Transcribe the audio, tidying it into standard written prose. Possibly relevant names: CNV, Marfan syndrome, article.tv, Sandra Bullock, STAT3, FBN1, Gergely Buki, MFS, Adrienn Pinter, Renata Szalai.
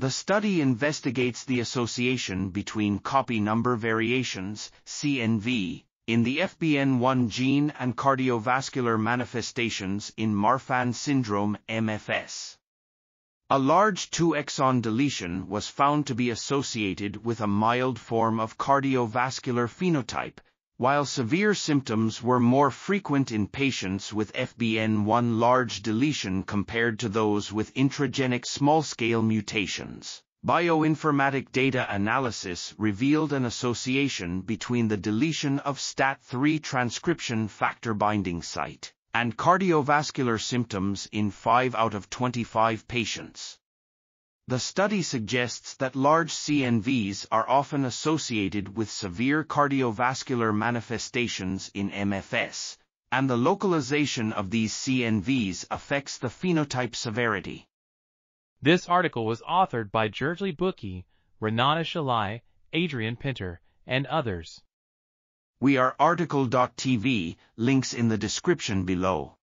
The study investigates the association between copy number variations, CNV, in the FBN1 gene and cardiovascular manifestations in Marfan syndrome, MFS. A large 2-exon deletion was found to be associated with a mild form of cardiovascular phenotype, while severe symptoms were more frequent in patients with FBN1 large deletion compared to those with intragenic small-scale mutations. Bioinformatic data analysis revealed an association between the deletion of STAT3 transcription factor binding site and cardiovascular symptoms in 5 out of 25 patients. The study suggests that large CNVs are often associated with severe cardiovascular manifestations in MFS, and the localization of these CNVs affects the phenotype severity. This article was authored by Gergely Buki, Renata Szalai, Adrienn Pinter, and others. We are article.tv, links in the description below.